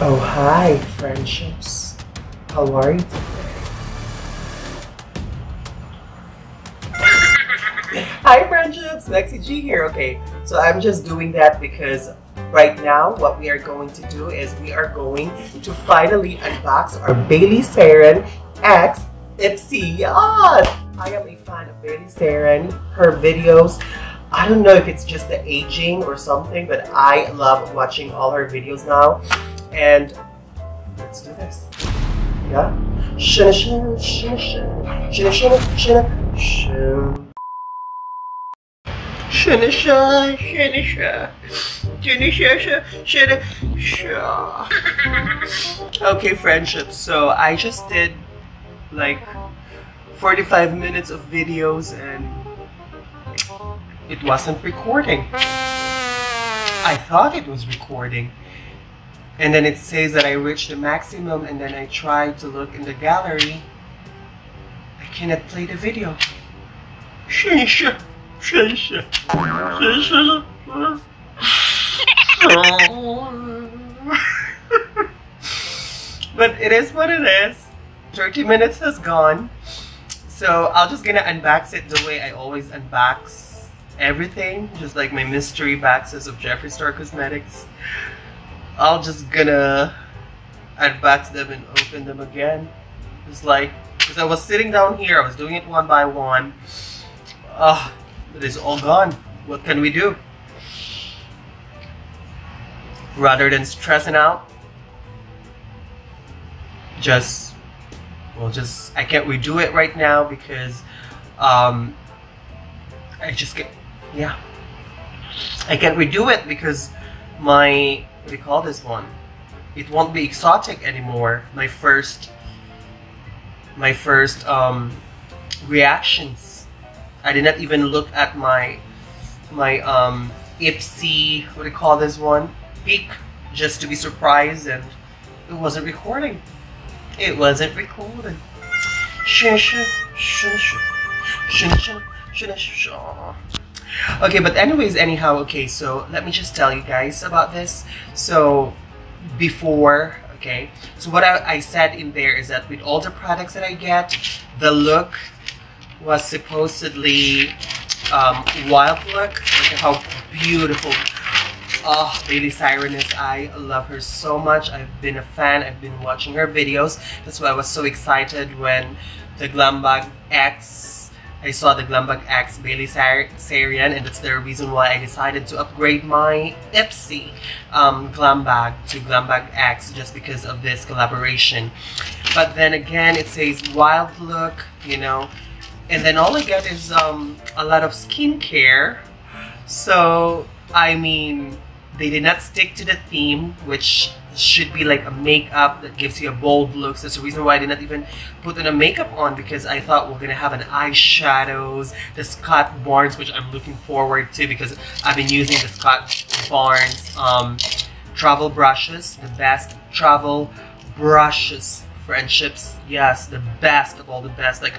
Oh, hi, friendships. How are you today? Hi, friendships. Lexi G here. Okay, so I'm just doing that because right now what we are going to do is we are going to finally unbox our Bailey Sarian X Ipsy. Yes! I am a fan of Bailey Sarian, her videos. I don't know if it's just the aging or something, but I love watching all her videos now. And let's do this. Yeah. Shun shun shun shun shun shun shun shun shun shun shun. Okay, friendships. So I just did like 45 minutes of videos and it wasn't recording. I thought it was recording. And then it says that I reached the maximum, and then I tried to look in the gallery. I cannot play the video. But it is what it is. 30 minutes has gone. So I'm just gonna unbox it the way I always unbox everything. Just like my mystery boxes of Jeffree Star Cosmetics. I'll just gonna unbox them and open them again. It's like, because I was sitting down here, I was doing it one by one. Ah, it is all gone. What can we do? Rather than stressing out, I can't redo it right now because I can't redo it because my, what do you call this one? It won't be exotic anymore. My first reactions. I did not even look at my Ipsy, what do you call this one? Peak, just to be surprised, and it wasn't recording. It wasn't recording. Okay, but anyhow, so let me just tell you guys about this. So before, okay, so what I said in there is that with all the products that I get, the look was supposedly wild look. Look at how beautiful. Oh, Bailey Sarian is. I love her so much. I've been a fan. I've been watching her videos. That's why I was so excited when the Glam Bag X, I saw the Glam Bag X Bailey Sarian, and that's the reason why I decided to upgrade my Ipsy Glam Bag to Glam Bag X, just because of this collaboration. But then again, it says wild look, you know, and then all I get is a lot of skincare. So, I mean, they did not stick to the theme, which should be like a makeup that gives you a bold look. So that's the reason why I did not even put on a makeup on, because I thought we're gonna have an eyeshadows, the Scott Barnes, which I'm looking forward to because I've been using the Scott Barnes travel brushes, the best travel brushes, friendships. Yes, the best of all the best. Like,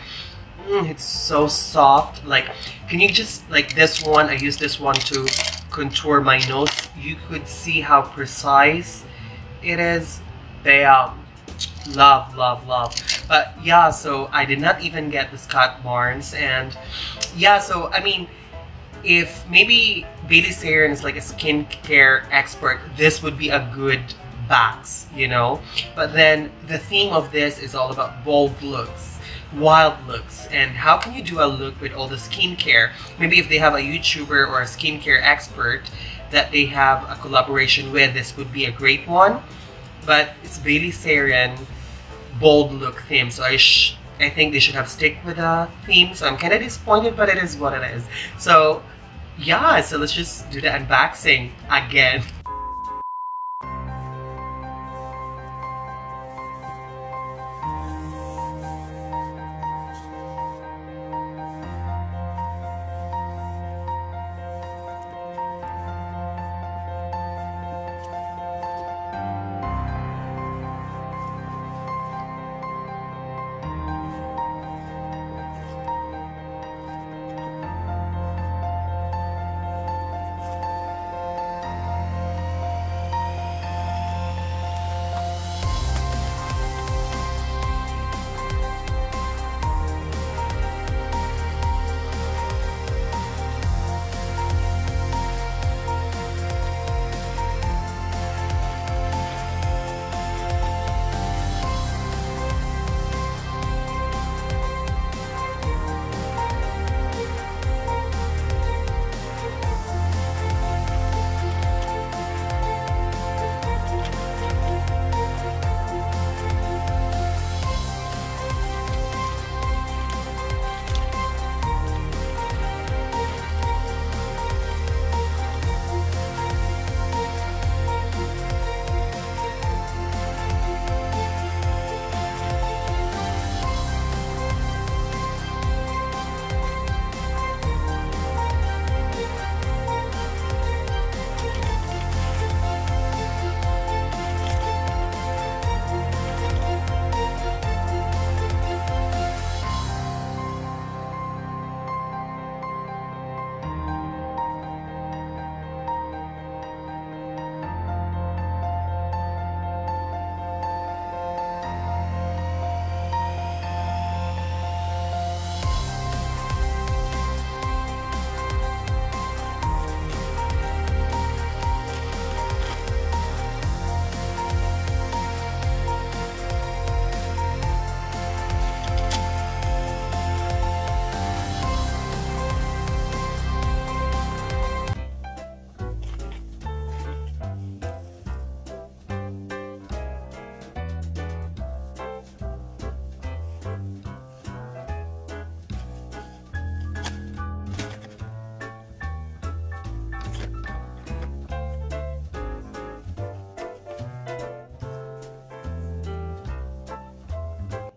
it's so soft. Like, can you just, like this one, I use this one to contour my nose. You could see how precise it is. Damn, love, love, love. But yeah, so I did not even get the Scott Barnes, and yeah, so I mean, if maybe Bailey Sarian is like a skincare expert, this would be a good box, you know. But then the theme of this is all about bold looks, wild looks, and how can you do a look with all the skincare? Maybe if they have a YouTuber or a skincare expert that they have a collaboration with, this would be a great one. But it's Bailey Sarian bold look theme, so I think they should have stick with a theme. So I'm kind of disappointed, but it is what it is. So yeah, so let's just do the unboxing again.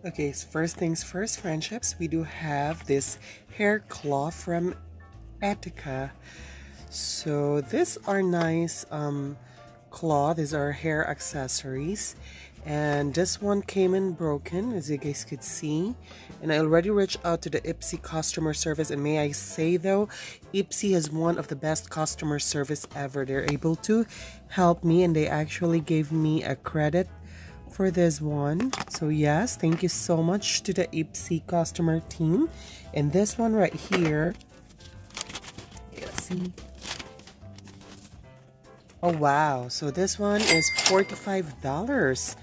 Okay, so first things first, friendships. We do have this hair claw from Ettika. So these are nice claw. These are hair accessories. And this one came in broken, as you guys could see. And I already reached out to the Ipsy customer service. And may I say though, Ipsy has one of the best customer service ever. They're able to help me, and they actually gave me a credit for this one. So yes, thank you so much to the Ipsy customer team. And this one right here, let's see. Oh wow, so this one is $45.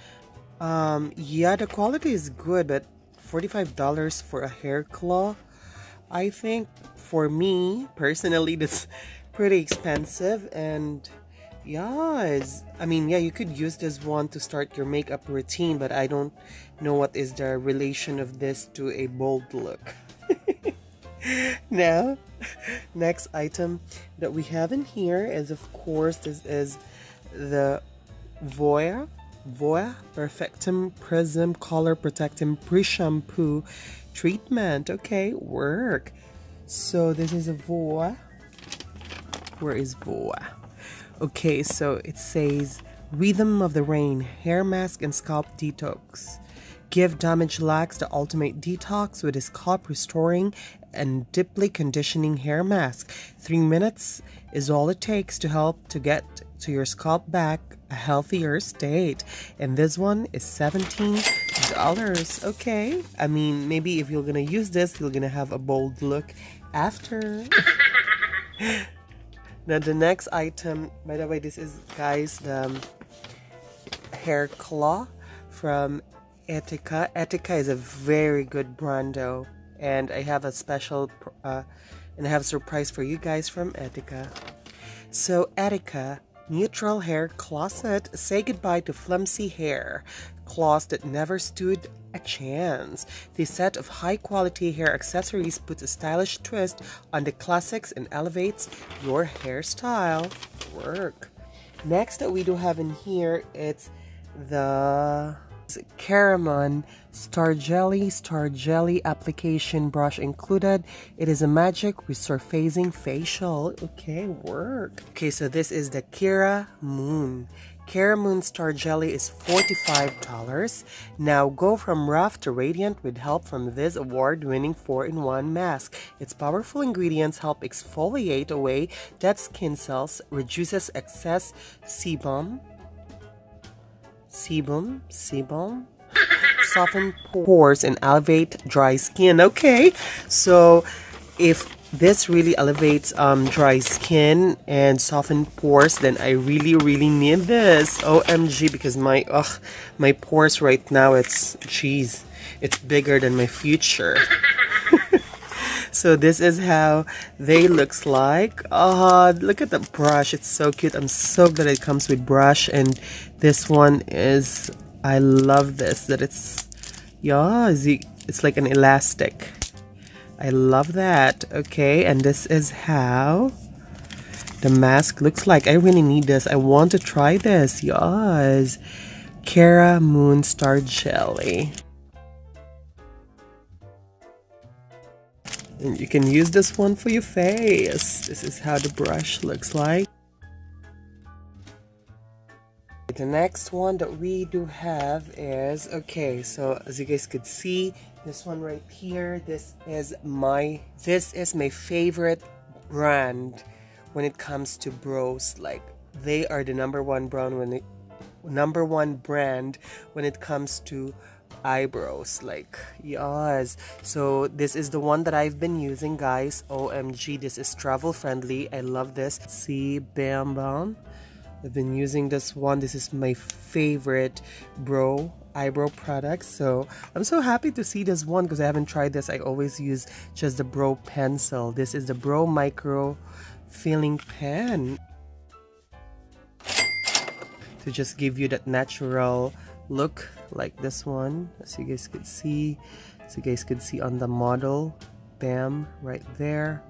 Yeah, the quality is good, but $45 for a hair claw, I think for me personally that's pretty expensive. And yes, I mean, yeah, you could use this one to start your makeup routine, but I don't know what is the relation of this to a bold look. Now, next item that we have in here is, of course, this is the Voya Perfectum Prism Color Protecting Pre-Shampoo Treatment. Okay, work. So this is a Voya. Where is Voya? Okay, so it says Rhythm of the Rain Hair Mask and Scalp Detox. Give damaged locks the ultimate detox with a scalp restoring and deeply conditioning hair mask. 3 minutes is all it takes to help to get to your scalp back a healthier state. And this one is $17. Okay, I mean, maybe if you're gonna use this, you're gonna have a bold look after. Now the next item, by the way, this is, guys, the hair claw from Ettika. Ettika is a very good brand though. And I have a special, and I have a surprise for you guys from Ettika. So Ettika Neutral Hair Closet. Say goodbye to flimsy hair. Claws that never stood a chance. This set of high-quality hair accessories puts a stylish twist on the classics and elevates your hairstyle. Work. Next that we do have in here, it's the Kramoon Star Jelly application brush included. It is a magic resurfacing facial. Okay, work. Okay, so this is the Kramoon. Kramoon Star Jelly is $45. Now go from rough to radiant with help from this award-winning 4-in-1 mask. Its powerful ingredients help exfoliate away dead skin cells, reduces excess sebum, soften pores and elevate dry skin. Okay, so if this really elevates dry skin and soften pores, then I really need this. OMG, because my pores right now, it's, geez, it's bigger than my future. So this is how they looks like. Look at the brush. It's so cute. I'm so glad it comes with brush. And this one is, I love this. That it's, yeah, it's like an elastic. I love that. Okay, and this is how the mask looks like. I really need this. I want to try this. Yes. Kramoon Star Jelly. And you can use this one for your face. This is how the brush looks like. The next one that we do have is, okay, so as you guys could see, this one right here, this is my favorite brand when it comes to bros. Like, they are the number one brand when it comes to eyebrows. Like, yes, so this is the one that I've been using, guys. OMG, this is travel friendly. I love this. See, bam bam, I've been using this one. This is my favorite bro eyebrow product, so I'm so happy to see this one because I haven't tried this. I always use just the bro pencil. This is the bro micro filling pen to just give you that natural look, like this one, as you guys could see on the model. Bam, right there.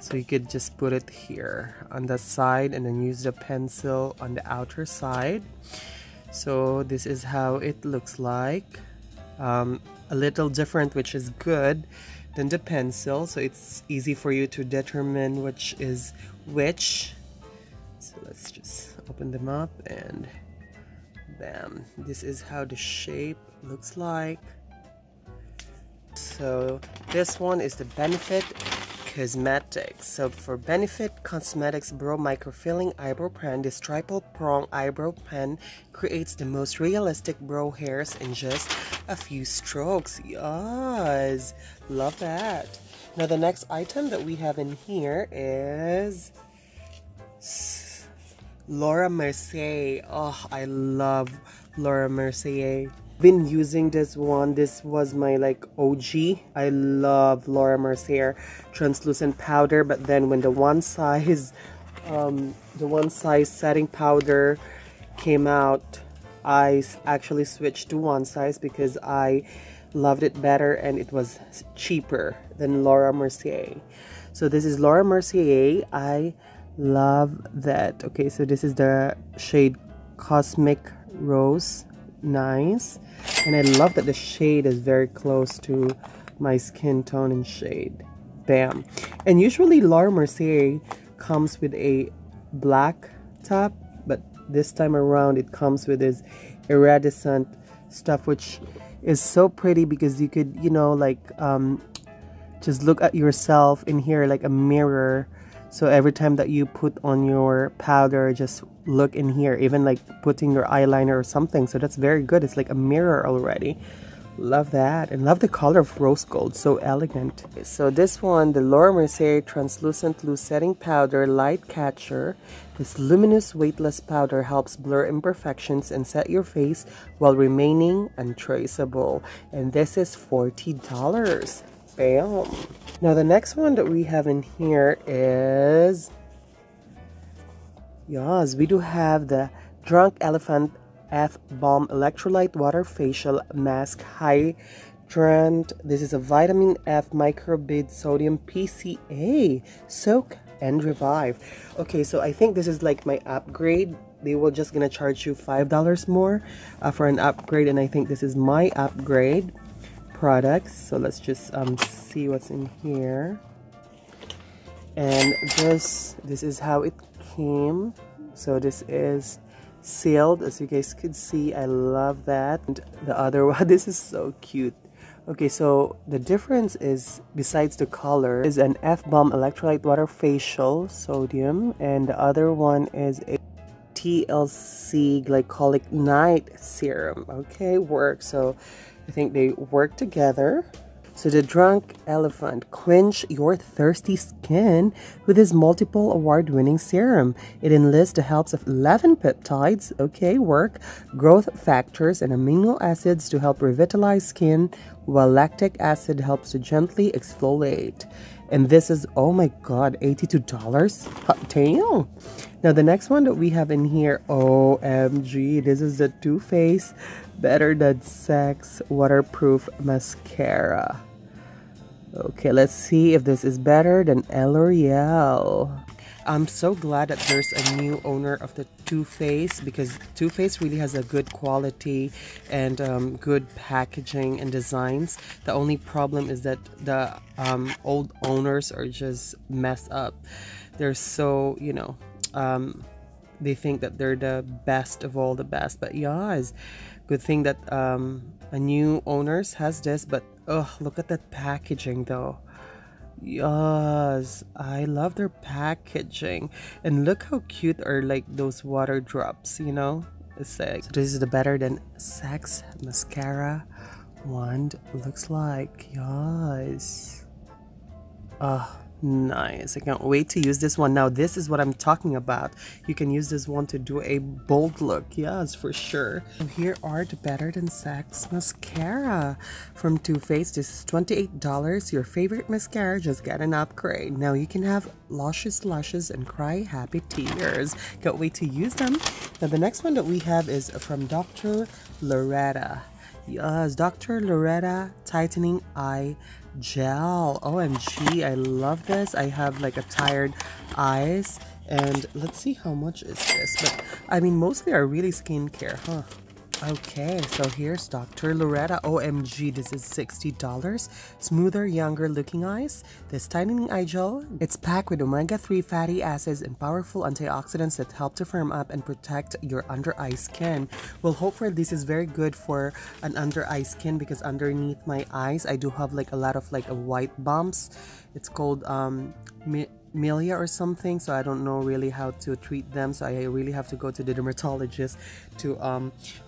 So you could just put it here on the side and then use the pencil on the outer side. So this is how it looks like. a little different, which is good, than the pencil, so it's easy for you to determine which is which. So let's just open them up and bam, this is how the shape looks like. So this one is the Benefit Cosmetics. So for Benefit Cosmetics Brow Microfilling Eyebrow Pen, this triple prong eyebrow pen creates the most realistic brow hairs in just a few strokes. Yes, love that. Now the next item that we have in here is Laura Mercier. Oh, I love Laura Mercier. Been using this one. This was my like OG. I love Laura Mercier translucent powder, but then when the one size setting powder came out, I actually switched to one size because I loved it better and it was cheaper than Laura Mercier. So this is Laura Mercier. I love that. Okay, so this is the shade Cosmic Rose. Nice. And I love that the shade is very close to my skin tone and shade. Bam. And usually Laura Mercier comes with a black top, but this time around it comes with this iridescent stuff, which is so pretty because you could, you know, like just look at yourself in here like a mirror. So every time that you put on your powder, just look in here, even like putting your eyeliner or something. So that's very good. It's like a mirror already. Love that. And love the color of rose gold. So elegant. So this one, the Laura Mercier Translucent Loose Setting Powder Light Catcher. This luminous weightless powder helps blur imperfections and set your face while remaining untraceable. And this is $40. Bam. Now the next one that we have in here is, yes, we do have the Drunk Elephant F Balm Electrolyte Water Facial Mask Hydrant. This is a vitamin F microbead sodium PCA. Soak and revive. Okay, so I think this is like my upgrade. They were just gonna charge you $5 more for an upgrade, and I think this is my upgrade products. So let's just see what's in here. And this is how it came. So this is sealed, as you guys could see. I love that. And the other one, this is so cute. Okay, so the difference is, besides the color, is an F-Balm Electrolyte Water Facial Sodium, and the other one is a TLC Glycolic Night Serum. Okay, work. So I think they work together. So the Drunk Elephant, quench your thirsty skin with this multiple award-winning serum. It enlists the helps of 11 peptides, okay, work, growth factors, and amino acids to help revitalize skin, while lactic acid helps to gently exfoliate. And this is, oh my god, $82? Hot damn! Now the next one that we have in here, OMG, this is the Too Faced Better Than Sex Waterproof Mascara. Okay, let's see if this is better than L'Oreal. I'm so glad that there's a new owner of the Too Faced, because Too Faced really has a good quality and good packaging and designs. The only problem is that the old owners are just messed up. They're so, you know, they think that they're the best of all the best. But yeah, it's good thing that a new owners has this. But oh, look at that packaging though. Yes, I love their packaging, and look how cute are like those water drops, you know. It's like, so this is the Better Than Sex mascara wand looks like. Yes, oh nice. I can't wait to use this one. Now this is what I'm talking about. You can use this one to do a bold look. Yes, for sure. So here are the Better Than Sex mascara from Too Faced. This is $28. Your favorite mascara just got an upgrade. Now you can have luscious lashes and cry happy tears. Can't wait to use them. Now the next one that we have is from Dr. Loretta. Yes, Dr. Loretta Tightening Eye Gel. OMG, I love this. I have like a tired eyes. And let's see how much is this. But I mean, mostly are really skincare, huh? Okay, so here's Dr. Loretta. OMG, this is $60. Smoother, younger looking eyes. This tightening eye gel. It's packed with omega-3 fatty acids and powerful antioxidants that help to firm up and protect your under-eye skin. Well, hopefully this is very good for an under-eye skin, because underneath my eyes, I do have like a lot of like a white bumps. It's called milia or something, so I don't know really how to treat them, so I really have to go to the dermatologist to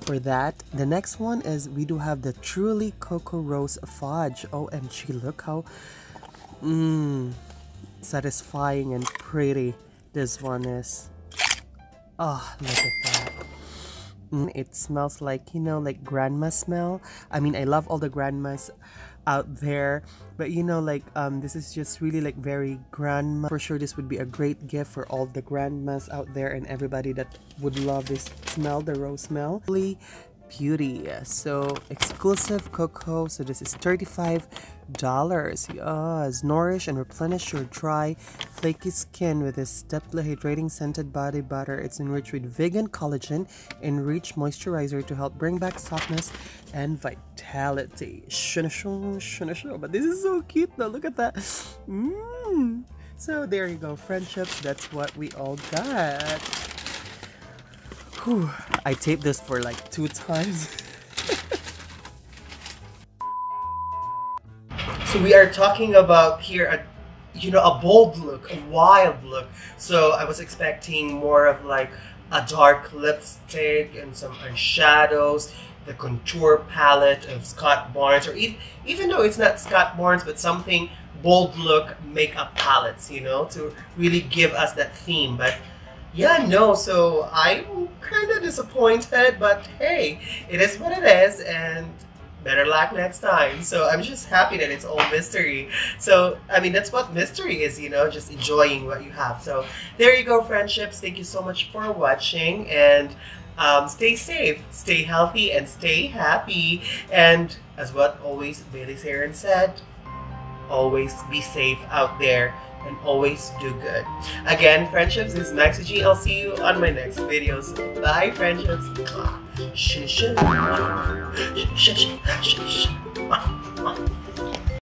for that. The next one is, we do have the Truly Cocoa Rose Fudge. OMG, look how satisfying and pretty this one is. Oh, look at that. It smells like, you know, like grandma smell. I mean, I love all the grandmas out there, but you know, like this is just really like very grandma. For sure this would be a great gift for all the grandmas out there and everybody that would love this smell, the rose smell. Really beauty. So exclusive cocoa, so this is $35. Yes, nourish and replenish your dry, flaky skin with this stepla hydrating scented body butter. It's enriched with vegan collagen and rich moisturizer to help bring back softness and vitality. But this is so cute though, look at that. So there you go, friendships, that's what we all got. Whew, I taped this for like 2 times. So we are talking about here a bold look, a wild look. So I was expecting more of like a dark lipstick and some eyeshadows, the contour palette of Scott Barnes, or even though it's not Scott Barnes, but something bold look makeup palettes, you know, to really give us that theme. But yeah, no, so I'm kind of disappointed, but hey, it is what it is, and better luck next time. So I'm just happy that it's all mystery. So, I mean, that's what mystery is, you know, just enjoying what you have. So there you go, friendships. Thank you so much for watching, and stay safe, stay healthy, and stay happy. And as what always Bailey Sarian said, always be safe out there, and always do good. Again, friendships, this is Maxi G. I'll see you on my next videos. Bye, friendships. Shh, shh, shh, shh, shh, shh.